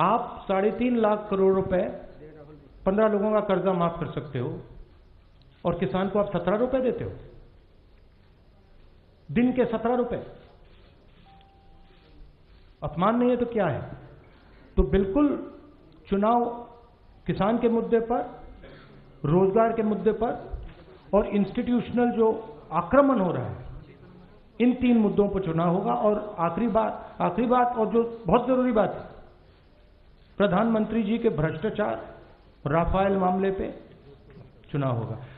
आप 3.5 लाख करोड़ रुपए 15 लोगों का कर्जा माफ कर सकते हो और किसान को आप 17 रुपए देते हो, दिन के 17 रुपए। अपमान नहीं है तो क्या है? तो बिल्कुल चुनाव किसान के मुद्दे पर, रोजगार के मुद्दे पर और इंस्टीट्यूशनल जो आक्रमण हो रहा है, इन 3 मुद्दों पर चुनाव होगा। और आखिरी बात और जो बहुत जरूरी बात है, प्रधानमंत्री जी के भ्रष्टाचार राफेल मामले पे चुनाव होगा।